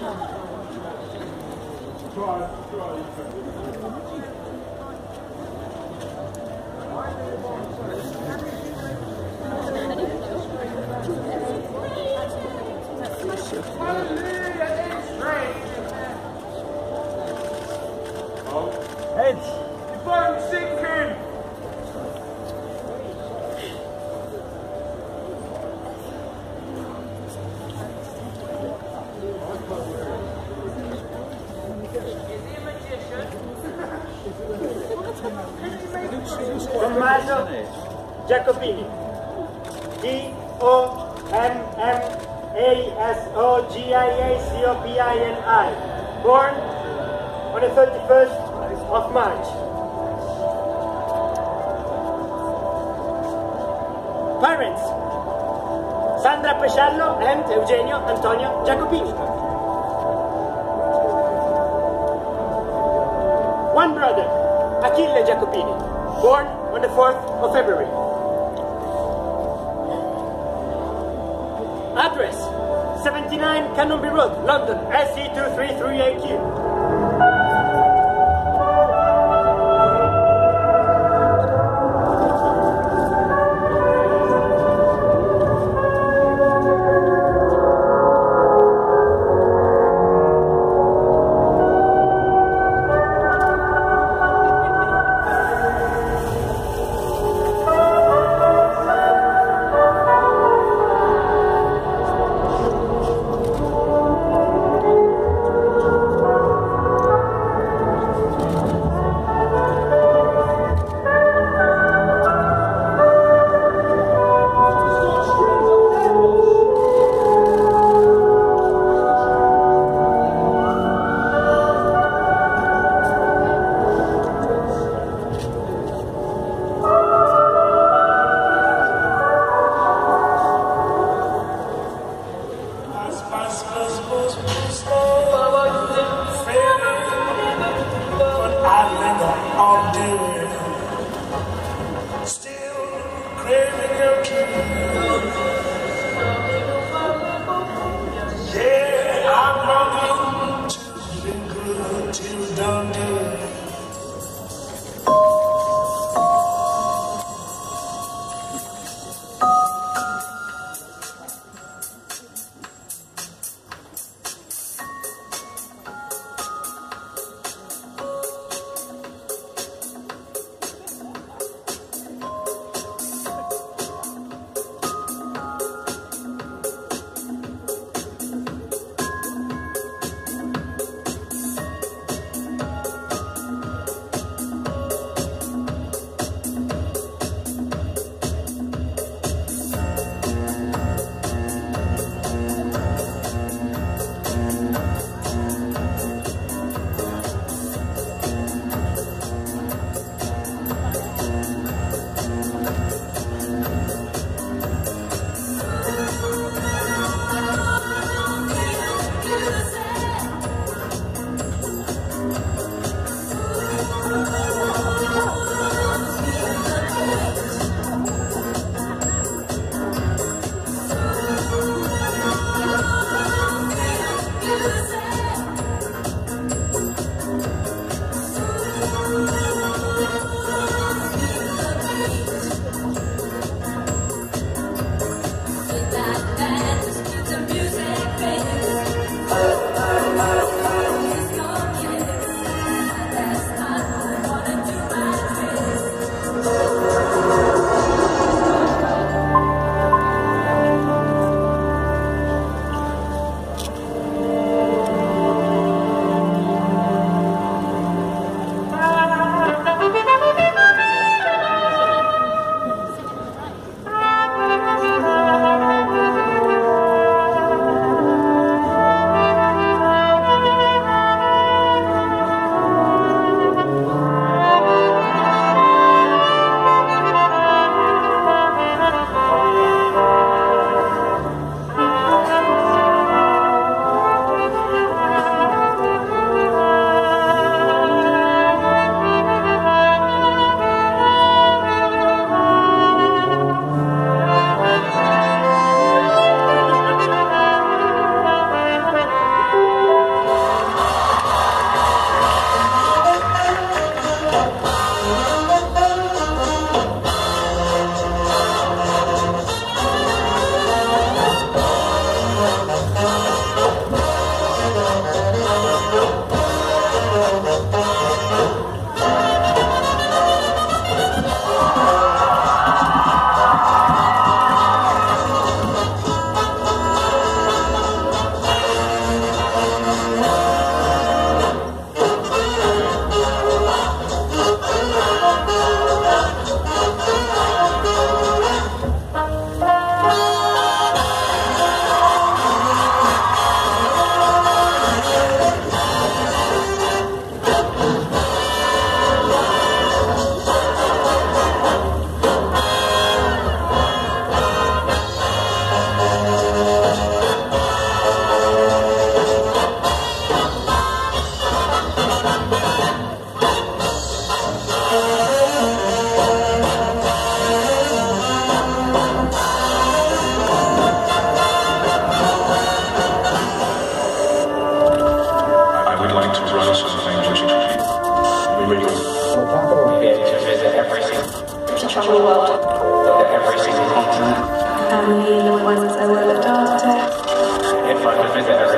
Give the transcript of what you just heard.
Fernando Giacobini. G-O-M-M-A-S-O-G-I-A-C-O-B-I-N-I. Born on the 31st of March. Parents: Sandra Pesciallo and Eugenio Antonio Giacobini. One brother, Achille Giacobini, born on the 4th of February. Address: 79 Canonby Road, London, SE233AQ. from the world. To every single continent. Family, the ones I will look after. If I could visit